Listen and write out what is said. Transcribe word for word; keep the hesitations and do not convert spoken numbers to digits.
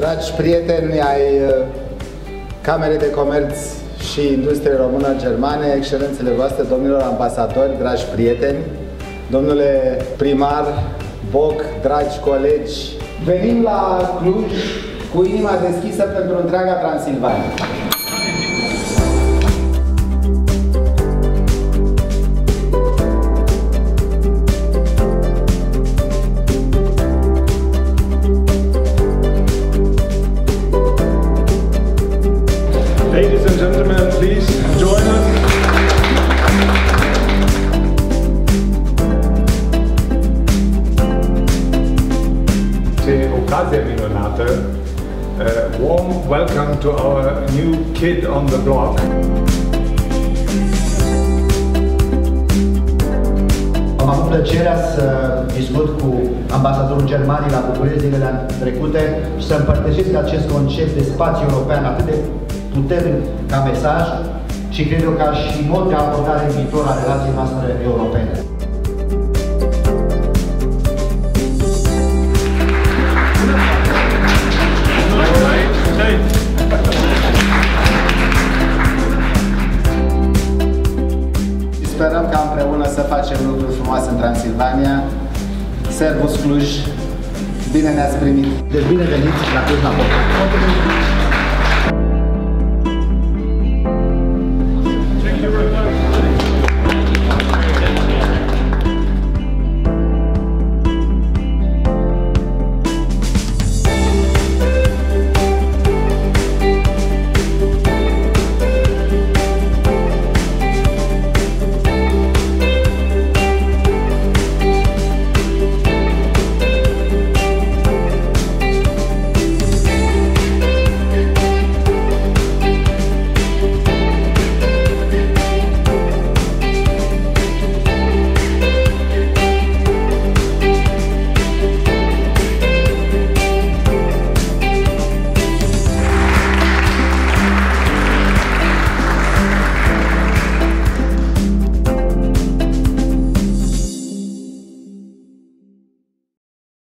Dragi prieteni ai Camerei de Comerț și Industrie Română-Germane, excelențele voastre, domnilor ambasadori, dragi prieteni, domnule primar Boc, dragi colegi, venim la Cluj cu inima deschisă pentru întreaga Transilvania. Ladies and gentlemen, please join us. Ce ocazie minunată! Uh, warm welcome to our new kid on the block. Am avut plăcerea să discut cu ambasadorul Germaniei la București zilele trecute și să împărtășesc acest concept de spațiu european atât de puternic ca mesaj și cred eu ca și mod de abordare în viitor a relației noastre europene. Sperăm ca împreună să facem lucruri frumoase în Transilvania. Servus Cluj, bine ne-ați primit! Deci bine veniți la Cluj-Napoca!